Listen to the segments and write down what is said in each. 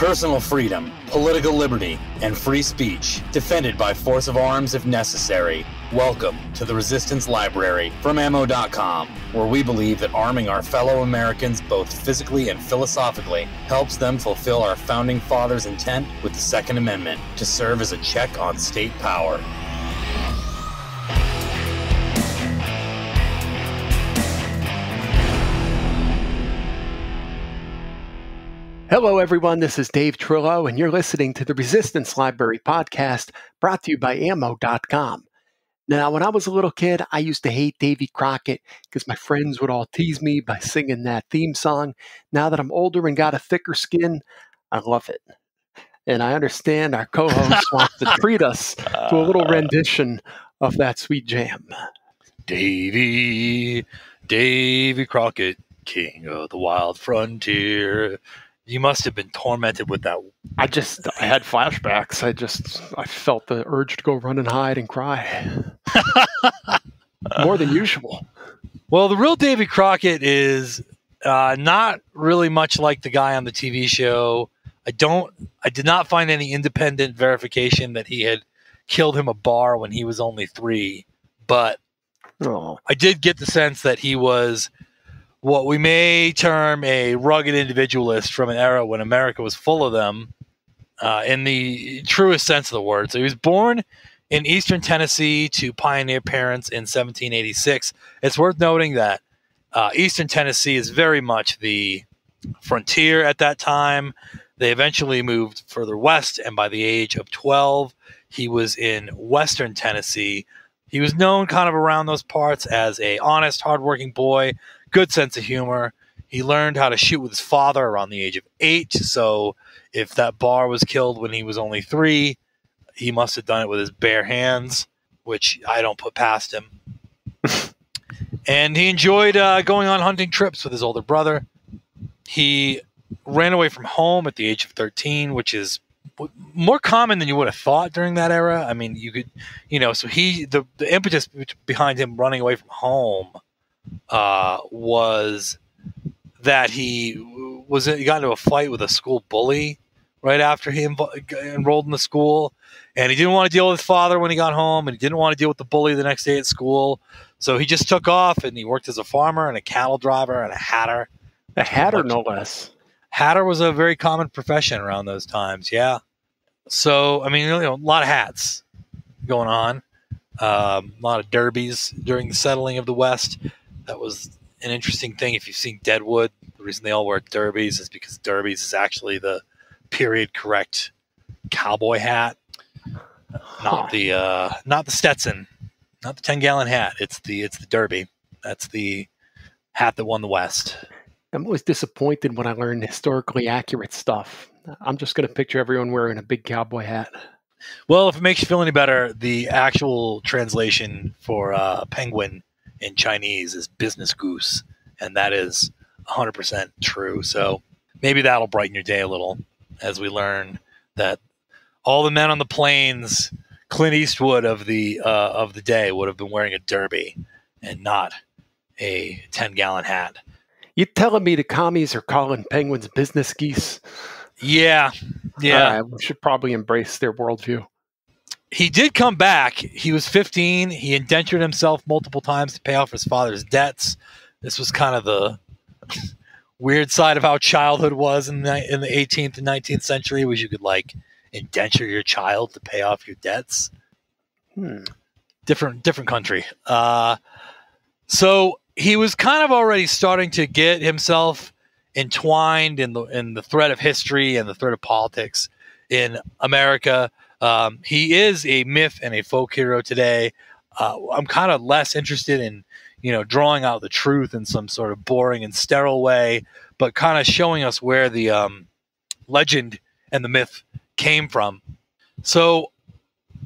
Personal freedom, political liberty, and free speech, defended by force of arms if necessary. Welcome to The Resistance Library from ammo.com, where we believe that arming our fellow Americans both physically and philosophically helps them fulfill our founding fathers' intent with the Second Amendment to serve as a check on state power. Hello, everyone. This is Dave Trillo, and you're listening to the Resistance Library Podcast, brought to you by ammo.com. Now, when I was a little kid, I used to hate Davy Crockett because my friends would all tease me by singing that theme song. Now that I'm older and got a thicker skin, I love it. And I understand our co-host wants to treat us to a little rendition of that sweet jam. Davy Crockett, king of the wild frontier. You must have been tormented with that. I had flashbacks. I felt the urge to go run and hide and cry. More than usual. Well, the real Davy Crockett is not really much like the guy on the TV show. I did not find any independent verification that he had killed him a bar when he was only 3, but I did get the sense that he was what we may term a rugged individualist from an era when America was full of them, in the truest sense of the word. So he was born in eastern Tennessee to pioneer parents in 1786. It's worth noting that eastern Tennessee is very much the frontier at that time. They eventually moved further west, and by the age of 12, he was in western Tennessee. He was known kind of around those parts as a honest, hardworking boy. Good sense of humor. He learned how to shoot with his father around the age of 8. So if that bar was killed when he was only 3, he must have done it with his bare hands, which I don't put past him. And he enjoyed going on hunting trips with his older brother. He ran away from home at the age of 13, which is more common than you would have thought during that era. I mean, you could, so the impetus behind him running away from home was that he got into a fight with a school bully right after he enrolled in the school, and he didn't want to deal with his father when he got home, and he didn't want to deal with the bully the next day at school, so he just took off, and he worked as a farmer and a cattle driver and a hatter. A hatter, no less. Hatter was a very common profession around those times, yeah. So, I mean, a lot of hats going on, a lot of derbies during the settling of the West. That was an interesting thing. If you've seen Deadwood, the reason they all wear derbies is because derbies is actually the period-correct cowboy hat, not the Stetson, not the 10-gallon hat. It's the derby. That's the hat that won the West. I'm always disappointed when I learn historically accurate stuff. I'm just going to picture everyone wearing a big cowboy hat. Well, if it makes you feel any better, the actual translation for penguin in Chinese is business goose, and that is 100% true. So maybe that'll brighten your day a little as we learn that all the men on the plains, Clint Eastwood of the day, would have been wearing a derby and not a 10-gallon hat. You telling me the commies are calling penguins business geese? Yeah, yeah. We should probably embrace their worldview. He did come back. He was 15. He indentured himself multiple times to pay off his father's debts. This was kind of the weird side of how childhood was in the 18th and 19th century, was you could like indenture your child to pay off your debts. Different country. So he was kind of already starting to get himself entwined in the thread of history and the thread of politics in America. He is a myth and a folk hero today. I'm kind of less interested in, drawing out the truth in some sort of boring and sterile way, but kind of showing us where the legend and the myth came from. So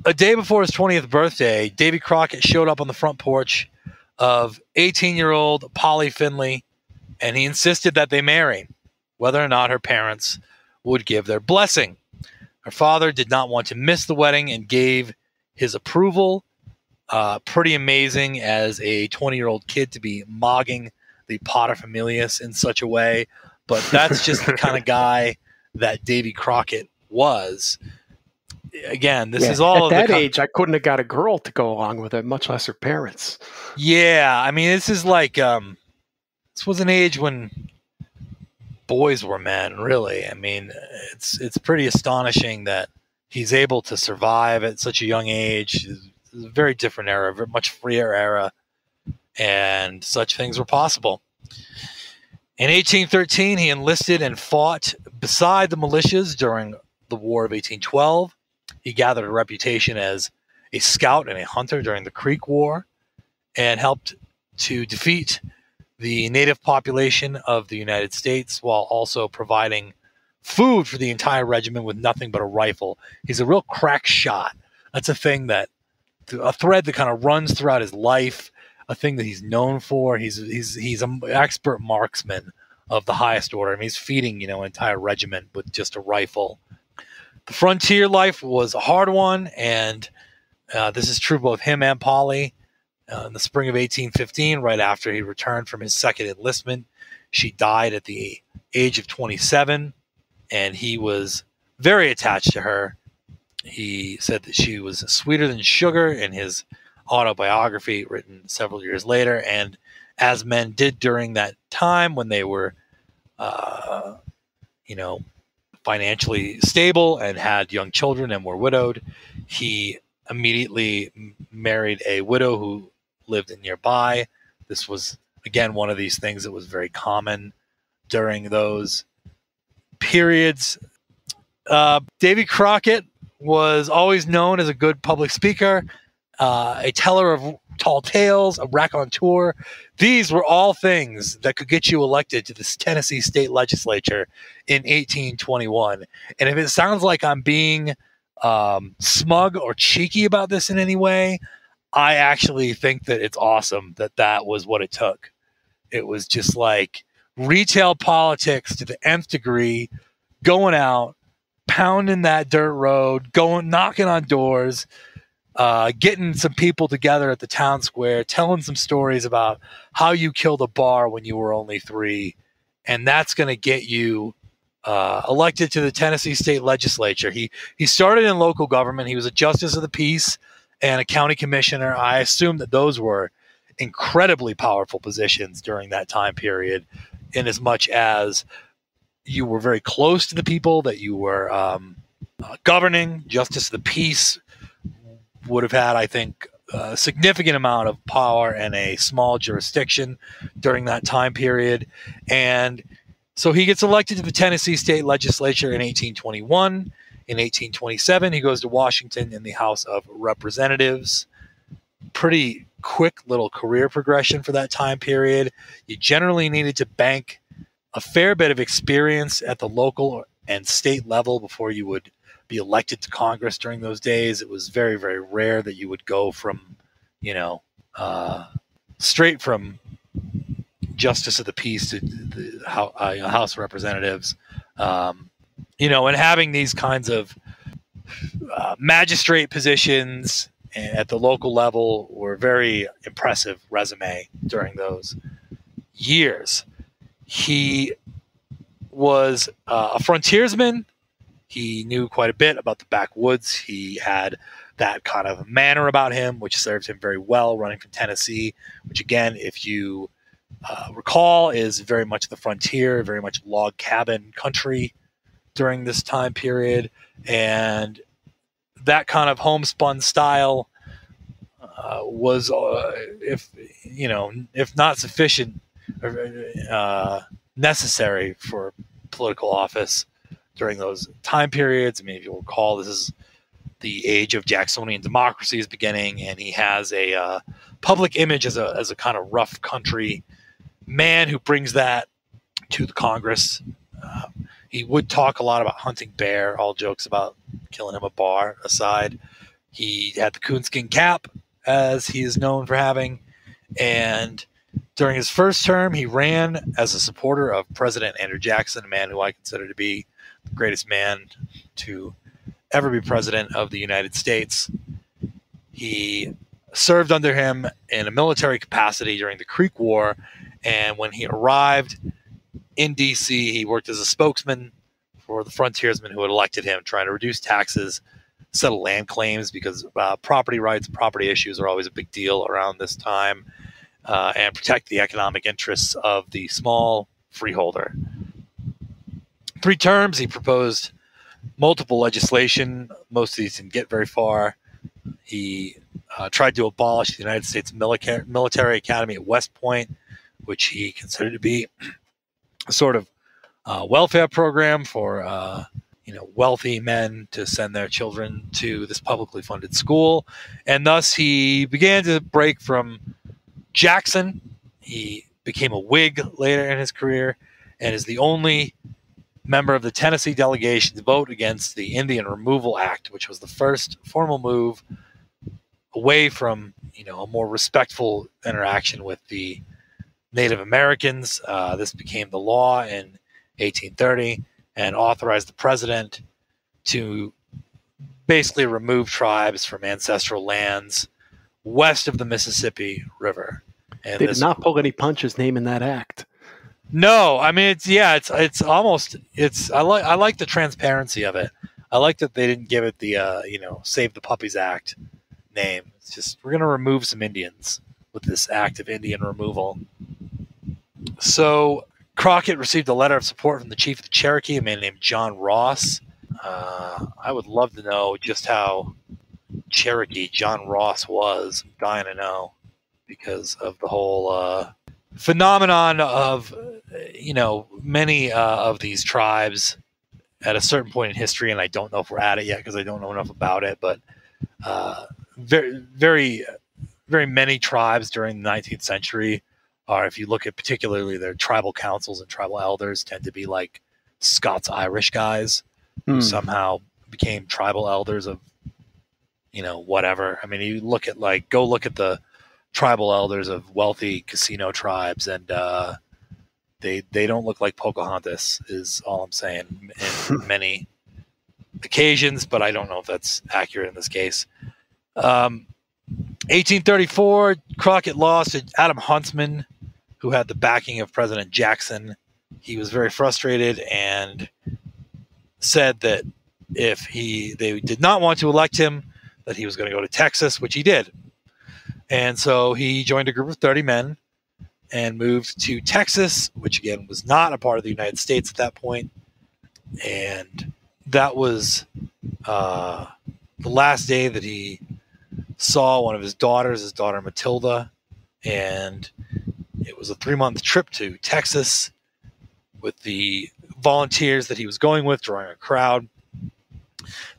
a day before his 20th birthday, Davy Crockett showed up on the front porch of 18-year-old Polly Finley, and he insisted that they marry, whether or not her parents would give their blessing. Her father did not want to miss the wedding and gave his approval. Pretty amazing as a 20-year-old kid to be mogging the paterfamilias in such a way. But that's just the kind of guy that Davy Crockett was. Again, this is all at that age. I couldn't have got a girl to go along with it, much less her parents. Yeah, I mean, this is like this was an age when boys were men, really. I mean, it's pretty astonishing that he's able to survive at such a young age. It was a very different era, very much freer era, and such things were possible. In 1813, he enlisted and fought beside the militias during the War of 1812. He gathered a reputation as a scout and a hunter during the Creek War and helped to defeat the native population of the United States while also providing food for the entire regiment with nothing but a rifle. He's a real crack shot. That's a thing that, a thread that kind of runs throughout his life, a thing that he's known for. He's an expert marksman of the highest order. I mean, he's feeding, you know, an entire regiment with just a rifle. The frontier life was a hard one, and this is true both him and Polly. In the spring of 1815, right after he returned from his second enlistment, she died at the age of 27, and he was very attached to her. He said that she was sweeter than sugar in his autobiography written several years later, and as men did during that time when they were, you know, financially stable and had young children and were widowed, he immediately married a widow who lived nearby. This was, again, one of these things that was very common during those periods. Davy Crockett was always known as a good public speaker, a teller of tall tales, a raconteur. These were all things that could get you elected to this Tennessee state legislature in 1821. And if it sounds like I'm being smug or cheeky about this in any way, I actually think that it's awesome that that was what it took. It was just like retail politics to the nth degree, going out, pounding that dirt road, going, knocking on doors, getting some people together at the town square, telling some stories about how you killed a bar when you were only 3. And that's going to get you elected to the Tennessee state legislature. He started in local government. He was a justice of the peace and a county commissioner. I assume that those were incredibly powerful positions during that time period, in as much as you were very close to the people that you were governing. Justice of the peace would have had, I think, a significant amount of power and a small jurisdiction during that time period. And so he gets elected to the Tennessee state legislature in 1821. In 1827, he goes to Washington in the House of Representatives. Pretty quick little career progression for that time period. You generally needed to bank a fair bit of experience at the local and state level before you would be elected to Congress during those days. It was very, very rare that you would go from, you know, straight from justice of the peace to the House of Representatives, you know, and having these kinds of magistrate positions at the local level were very impressive resume during those years. He was a frontiersman. He knew quite a bit about the backwoods. He had that kind of manner about him, which served him very well running from Tennessee, which, again, if you recall, is very much the frontier, very much log cabin country during this time period. And that kind of homespun style was, if not sufficient, necessary for political office during those time periods. I mean, if you recall, this is the age of Jacksonian democracy is beginning, and he has a public image as a kind of rough country man who brings that to the Congress. He would talk a lot about hunting bear, all jokes about killing him a bar aside. He had the coonskin cap, as he is known for having, and during his first term, he ran as a supporter of President Andrew Jackson, a man who I consider to be the greatest man to ever be president of the United States. He served under him in a military capacity during the Creek War, and when he arrived in D.C., he worked as a spokesman for the frontiersmen who had elected him, trying to reduce taxes, settle land claims, because property rights, property issues are always a big deal around this time, and protect the economic interests of the small freeholder. 3 terms, he proposed multiple legislation. Most of these didn't get very far. He tried to abolish the United States Military Academy at West Point, which he considered to be a sort of welfare program for wealthy men to send their children to this publicly funded school. And thus he began to break from Jackson. He became a Whig later in his career and is the only member of the Tennessee delegation to vote against the Indian Removal Act, which was the first formal move away from, a more respectful interaction with the Native Americans. This became the law in 1830 and authorized the president to basically remove tribes from ancestral lands west of the Mississippi River. And they did not pull any punches naming that act. No, I mean, I like the transparency of it. I like that they didn't give it the, Save the Puppies Act name. It's just, we're going to remove some Indians with this act of Indian removal. So Crockett received a letter of support from the chief of the Cherokee, a man named John Ross. I would love to know just how Cherokee John Ross was. I'm dying to know because of the whole phenomenon of, many of these tribes at a certain point in history, and I don't know if we're at it yet because I don't know enough about it, but very many tribes during the 19th century are, if you look at particularly their tribal councils and tribal elders, tend to be like Scots-Irish guys who somehow became tribal elders of, whatever. I mean, you look at go look at the tribal elders of wealthy casino tribes, and they don't look like Pocahontas is all I'm saying in many occasions, but I don't know if that's accurate in this case. 1834, Crockett lost to Adam Huntsman, who had the backing of President Jackson. He was very frustrated and said that if they did not want to elect him, that he was going to go to Texas, which he did. And so he joined a group of 30 men and moved to Texas, which again was not a part of the United States at that point. And that was the last day that he saw one of his daughters, his daughter Matilda, and it was a 3-month trip to Texas with the volunteers that he was going with, drawing a crowd.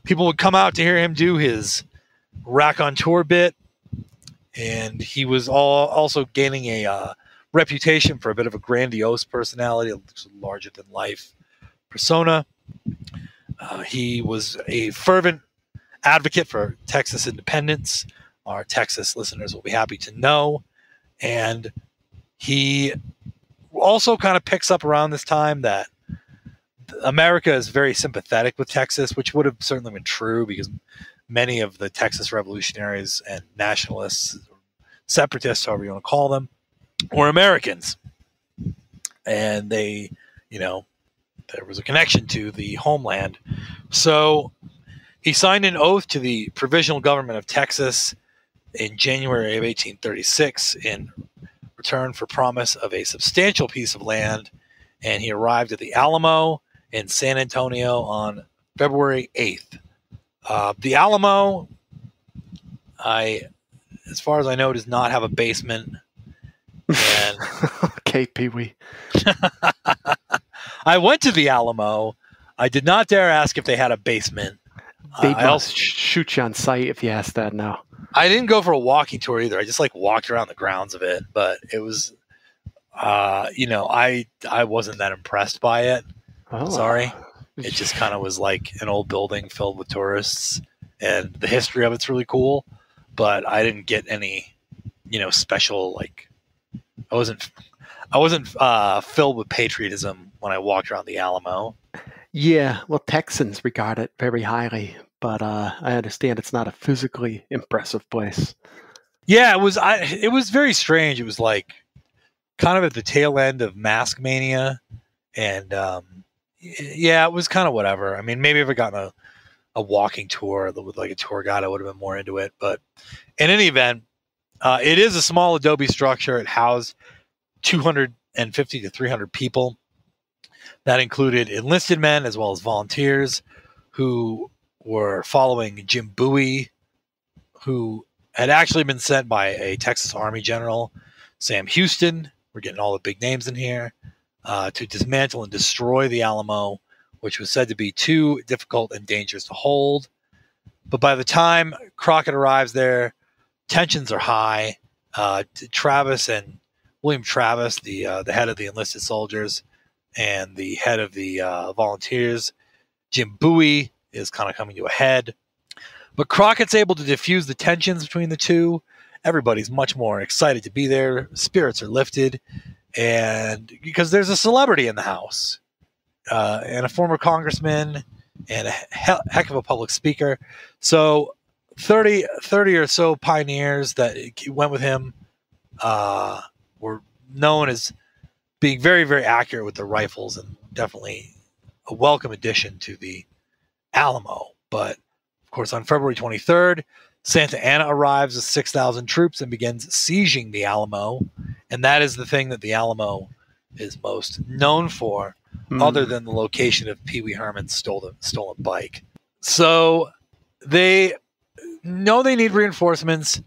People would come out to hear him do his raconteur bit, and he was also gaining a reputation for a bit of a grandiose personality, larger-than-life persona. He was a fervent advocate for Texas independence. Our Texas listeners will be happy to know. And he also kind of picks up around this time that America is very sympathetic with Texas, which would have certainly been true because many of the Texas revolutionaries and nationalists, separatists, however you want to call them, were Americans. And they, there was a connection to the homeland. So he signed an oath to the provisional government of Texas in January of 1836 in return for promise of a substantial piece of land, and he arrived at the Alamo in San Antonio on February 8th. The Alamo, as far as I know, does not have a basement. And okay, Pee-wee. I went to the Alamo. I did not dare ask if they had a basement. They must shoot you on sight if you ask that now. I didn't go for a walking tour either. I just walked around the grounds of it, but it was, I wasn't that impressed by it. Oh. Sorry. It just kind of was like an old building filled with tourists, and the history of it's really cool, but I didn't get any, special, I wasn't filled with patriotism when I walked around the Alamo. Yeah, well, Texans regard it very highly, but I understand it's not a physically impressive place. Yeah, it was very strange. It was kind of at the tail end of Mask Mania, and yeah, it was kind of whatever. I mean, maybe if I got a walking tour with like a tour guide, I would have been more into it. But in any event, it is a small adobe structure. It housed 250 to 300 people. That included enlisted men as well as volunteers who were following Jim Bowie, who had actually been sent by a Texas Army general, Sam Houston. We're getting all the big names in here, to dismantle and destroy the Alamo, which was said to be too difficult and dangerous to hold. But by the time Crockett arrives there, tensions are high. Travis and William Travis, the head of the enlisted soldiers, and the head of the volunteers, Jim Bowie, is kind of coming to a head. But Crockett's able to diffuse the tensions between the two. Everybody's much more excited to be there. Spirits are lifted, and because there's a celebrity in the house, and a former congressman, and a heck of a public speaker. So 30 or so pioneers that went with him were known as being very, very accurate with their rifles, and definitely a welcome addition to the Alamo. But of course, on February 23rd, Santa Anna arrives with 6,000 troops and begins sieging the Alamo. And that is the thing that the Alamo is most known for, other than the location of Pee Wee Herman's stolen bike. So they know they need reinforcements.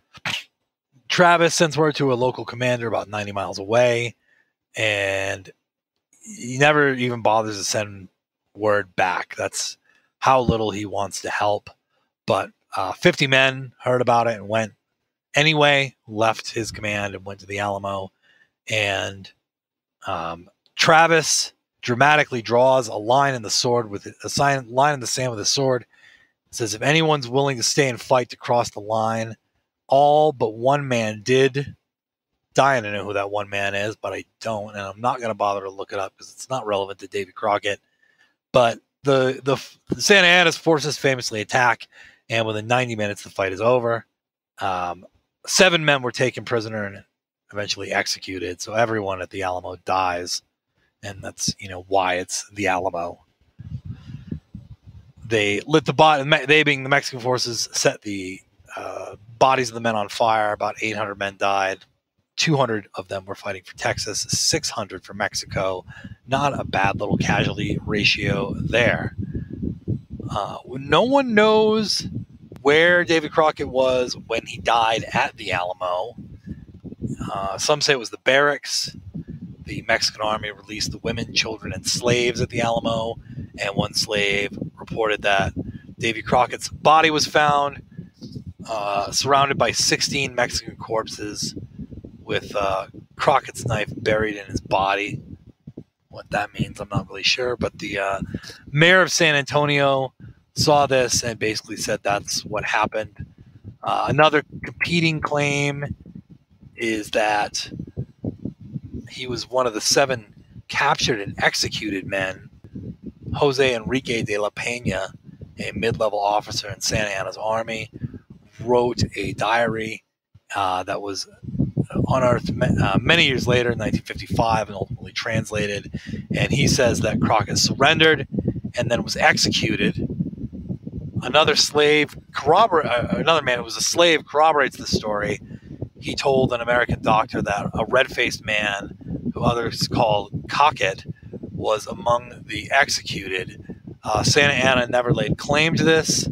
Travis sends word to a local commander about 90 miles away, and he never even bothers to send word back. That's how little he wants to help. But 50 men heard about it and went anyway, left his command and went to the Alamo. And Travis dramatically draws a line in the sword with line in the sand with a sword. It says, if anyone's willing to stay and fight to cross the line, all but one man did. Dying to know who that one man is, but I don't, and I'm not going to bother to look it up because it's not relevant to Davy Crockett. But the Santa Anna's forces famously attack, and within 90 minutes, the fight is over. 7 men were taken prisoner and eventually executed. So everyone at the Alamo dies, and that's, you know, why it's the Alamo. They lit the they being the Mexican forces, set the bodies of the men on fire. About 800 men died. 200 of them were fighting for Texas, 600 for Mexico. Not a bad little casualty ratio there. No one knows where Davy Crockett was when he died at the Alamo. Some say it was the barracks. The Mexican army released the women, children, and slaves at the Alamo, and one slave reported that Davy Crockett's body was found surrounded by 16 Mexican corpses, with Crockett's knife buried in his body. What that means, I'm not really sure. But the mayor of San Antonio saw this and basically said that's what happened. Another competing claim is that he was one of the 7 captured and executed men. Jose Enrique de la Peña, a mid-level officer in Santa Anna's army, wrote a diary that was unearthed many years later in 1955 and ultimately translated, and he says that Crockett surrendered and then was executed. Another man who was a slave corroborates the story. He told an American doctor that a red-faced man, who others called Crockett, was among the executed. Santa Anna never laid claim to this.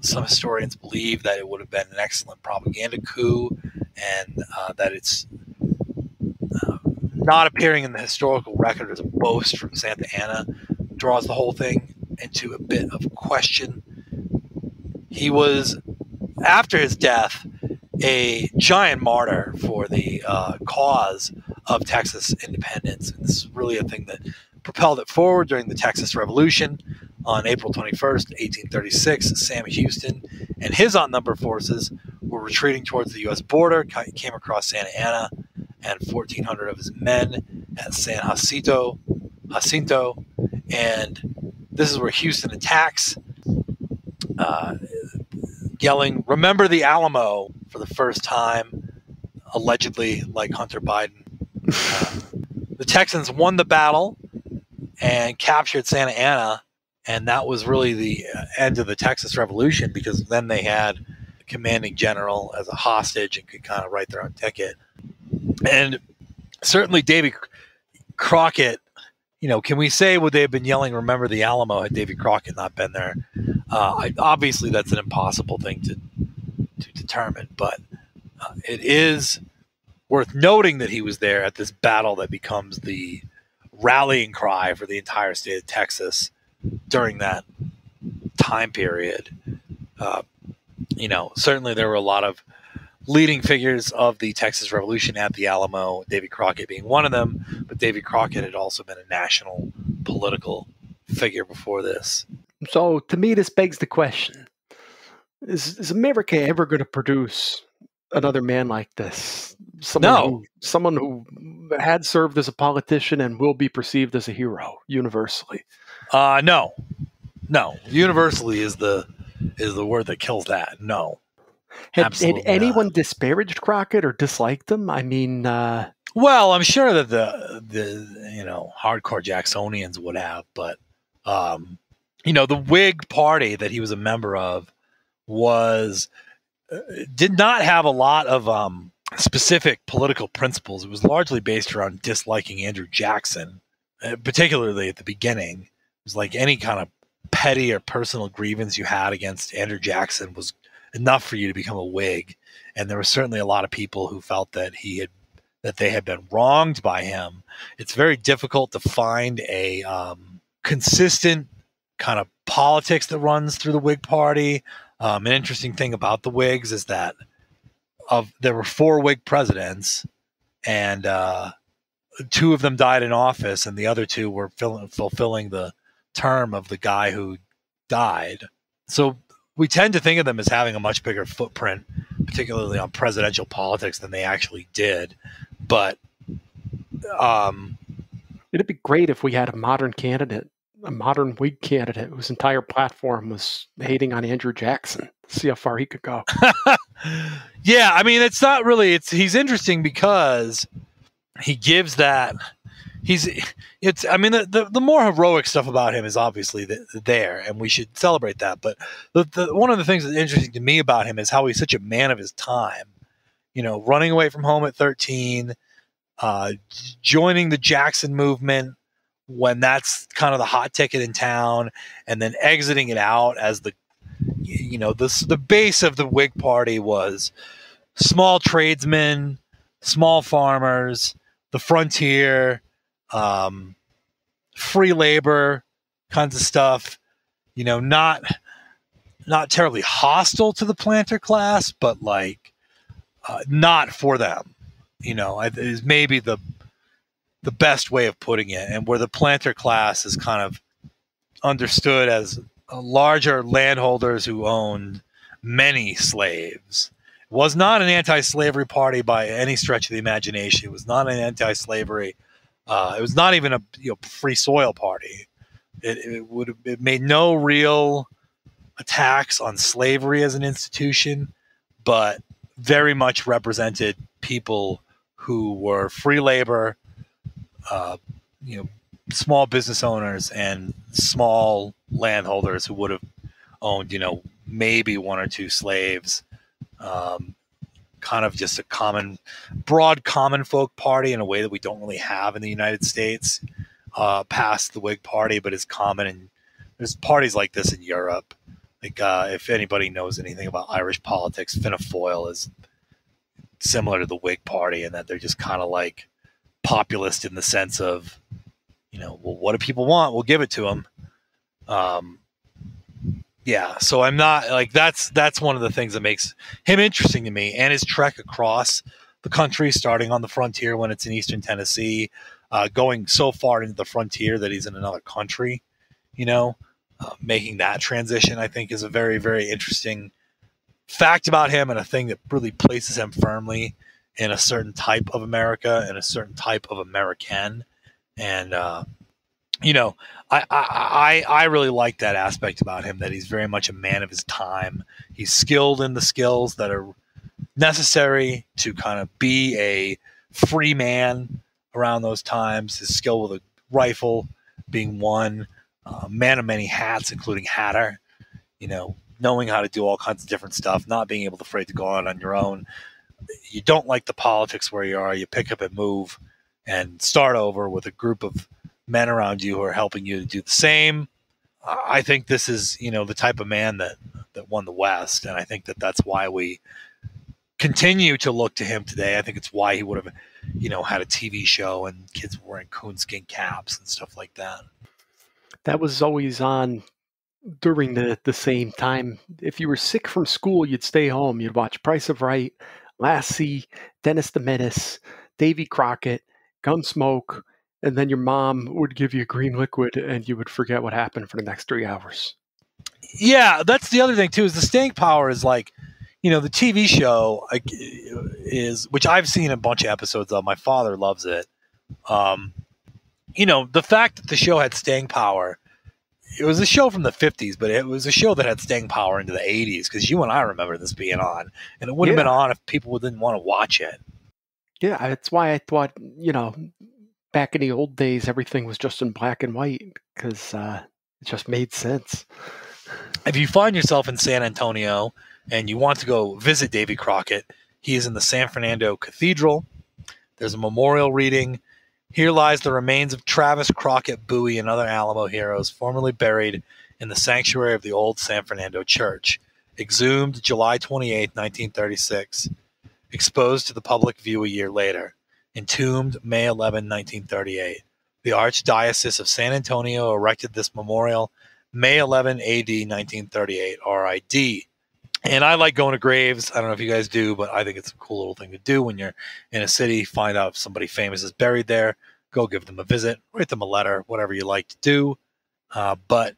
Some historians believe that it would have been an excellent propaganda coup, and that it's not appearing in the historical record as a boast from Santa Anna draws the whole thing into a bit of question. He was, after his death, a giant martyr for the cause of Texas independence. And this is really a thing that propelled it forward during the Texas Revolution. On April 21st, 1836, Sam Houston and his outnumbered forces were retreating towards the U.S. border, came across Santa Anna, and 1,400 of his men at San Jacinto. And this is where Houston attacks, yelling, "Remember the Alamo," for the first time, allegedly, like Hunter Biden. The Texans won the battle, and captured Santa Anna. And that was really the end of the Texas Revolution, because then they had a commanding general as a hostage and could kind of write their own ticket. And certainly Davy Crockett, you know, can we say would they have been yelling, "Remember the Alamo," had Davy Crockett not been there? Obviously, that's an impossible thing to determine, but it is worth noting that he was there at this battle that becomes the rallying cry for the entire state of Texas during that time period. You know, certainly there were a lot of leading figures of the Texas Revolution at the Alamo, Davy Crockett being one of them, but Davy Crockett had also been a national political figure before this. So to me, this begs the question, is America ever going to produce another man like this? Someone who had served as a politician and will be perceived as a hero universally. No. Universally is the word that kills that. No. Had anyone disparaged Crockett or disliked him? I mean, well, I'm sure that the you know, hardcore Jacksonians would have, but you know, the Whig Party that he was a member of did not have a lot of specific political principles. It was largely based around disliking Andrew Jackson, particularly at the beginning. It was like any kind of petty or personal grievance you had against Andrew Jackson was enough for you to become a Whig. And there were certainly a lot of people who felt that they had been wronged by him. It's very difficult to find a consistent kind of politics that runs through the Whig Party. An interesting thing about the Whigs is that there were 4 Whig presidents, and 2 of them died in office, and the other 2 were fulfilling the term of the guy who died. So we tend to think of them as having a much bigger footprint, particularly on presidential politics, than they actually did. But it'd be great if we had a modern candidate, a modern Whig candidate whose entire platform was hating on Andrew Jackson. See how far he could go. Yeah. I mean, it's not really, he's interesting because he gives that I mean, the more heroic stuff about him is obviously there, and we should celebrate that. But one of the things that's interesting to me about him is how he's such a man of his time, you know, running away from home at 13, joining the Jackson movement when that's kind of the hot ticket in town, and then exiting it out as the base of the Whig Party was small tradesmen, small farmers, the frontier, free labor kinds of stuff, you know, not terribly hostile to the planter class, but like, not for them, you know, is maybe the best way of putting it, and where the planter class is kind of understood as larger landholders who owned many slaves. It was not an anti-slavery party by any stretch of the imagination. It was not an anti-slavery. It was not even a free soil party. It made no real attacks on slavery as an institution, but very much represented people who were free labor, small business owners and small landholders who would have owned, maybe 1 or 2 slaves, kind of just a broad common folk party in a way that we don't really have in the United States, past the Whig Party, but is common. And there's parties like this in Europe. Like, if anybody knows anything about Irish politics, Fianna Fáil is similar to the Whig Party in that they're just kind of like populist in the sense of, well, what do people want? We'll give it to them. Yeah. So I'm not like, that's one of the things that makes him interesting to me, and his trek across the country, starting on the frontier when it's in Eastern Tennessee, going so far into the frontier that he's in another country, making that transition, I think, is a very, very interesting fact about him, and a thing that really places him firmly in a certain type of America and a certain type of American. And, I really like that aspect about him, that he's very much a man of his time. He's skilled in the skills that are necessary to kind of be a free man around those times. His skill with a rifle, being one, man of many hats, including hatter, you know, knowing how to do all kinds of different stuff, not being able to afraid to go out on your own. You don't like the politics where you are. You pick up and move and start over with a group of men around you who are helping you to do the same. I think this is, you know, the type of man that won the West. And I think that that's why we continue to look to him today. I think it's why he would have, you know, had a TV show and kids were wearing coonskin caps and stuff like that. That was always on during the same time. If you were sick from school, you'd stay home. You'd watch Price of Right, Lassie, Dennis the Menace, Davy Crockett, Gunsmoke, and then your mom would give you green liquid and you would forget what happened for the next 3 hours. Yeah, that's the other thing, too, is the staying power is like, you know, the TV show is, which I've seen a bunch of episodes of. My father loves it. You know, the fact that the show had staying power, it was a show from the 50s, but it was a show that had staying power into the 80s because you and I remember this being on. And it would have been on if people didn't want to watch it. Yeah, that's why I thought, you know, back in the old days, everything was just in black and white because it just made sense. If you find yourself in San Antonio and you want to go visit Davy Crockett, he is in the San Fernando Cathedral. There's a memorial reading. Here lies the remains of Travis, Crockett, Bowie, and other Alamo heroes formerly buried in the sanctuary of the old San Fernando Church. Exhumed July 28, 1936. Exposed to the public view a year later. Entombed May 11, 1938. The Archdiocese of San Antonio erected this memorial May 11 AD 1938 RID. And I like going to graves. I don't know if you guys do, but I think it's a cool little thing to do when you're in a city. Find out if somebody famous is buried there. Go give them a visit. Write them a letter, whatever you like to do. But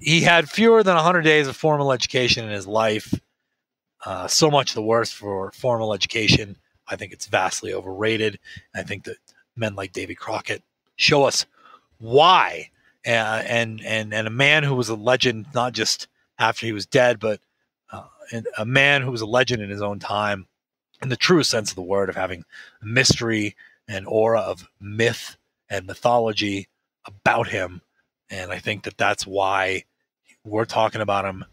he had fewer than 100 days of formal education in his life. So much the worse for formal education. I think it's vastly overrated. And I think that men like Davy Crockett show us why. And a man who was a legend, not just after he was dead, but a man who was a legend in his own time, in the true sense of the word, of having mystery and aura of myth and mythology about him. And I think that that's why we're talking about him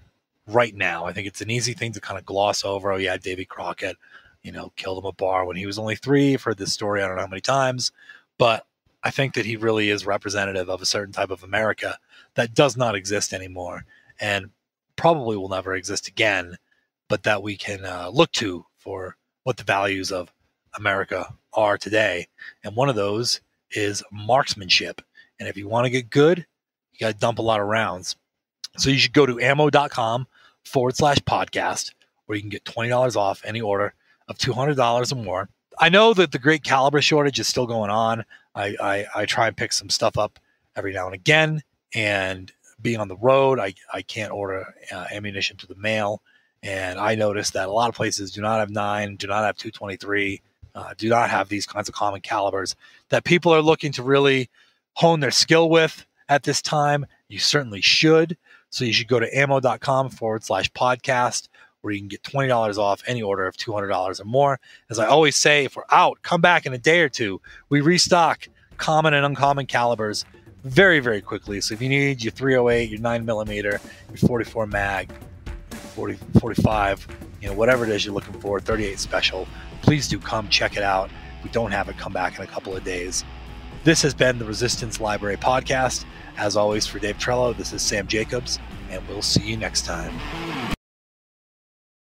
right now. I think it's an easy thing to kind of gloss over. Oh, yeah, Davy Crockett, you know, killed him a bar when he was only 3. I've heard this story I don't know how many times, but I think that he really is representative of a certain type of America that does not exist anymore and probably will never exist again, but that we can look to for what the values of America are today. And one of those is marksmanship. And if you want to get good, you got to dump a lot of rounds. So you should go to ammo.com/podcast, where you can get $20 off any order of $200 or more. I know that the great caliber shortage is still going on. I try and pick some stuff up every now and again, and being on the road, I can't order ammunition to the mail. And I noticed that a lot of places do not have 9, do not have 223, do not have these kinds of common calibers that people are looking to really hone their skill with at this time. You certainly should. So you should go to ammo.com/podcast, where you can get $20 off any order of $200 or more. As I always say, if we're out, come back in a day or two. We restock common and uncommon calibers very, very quickly. So if you need your 308, your 9mm, your 44 mag, 45, you know, whatever it is you're looking for, 38 special, please do come check it out. If we don't have it, come back in a couple of days. This has been the Resistance Library Podcast. As always, for Dave Trello, this is Sam Jacobs, and we'll see you next time.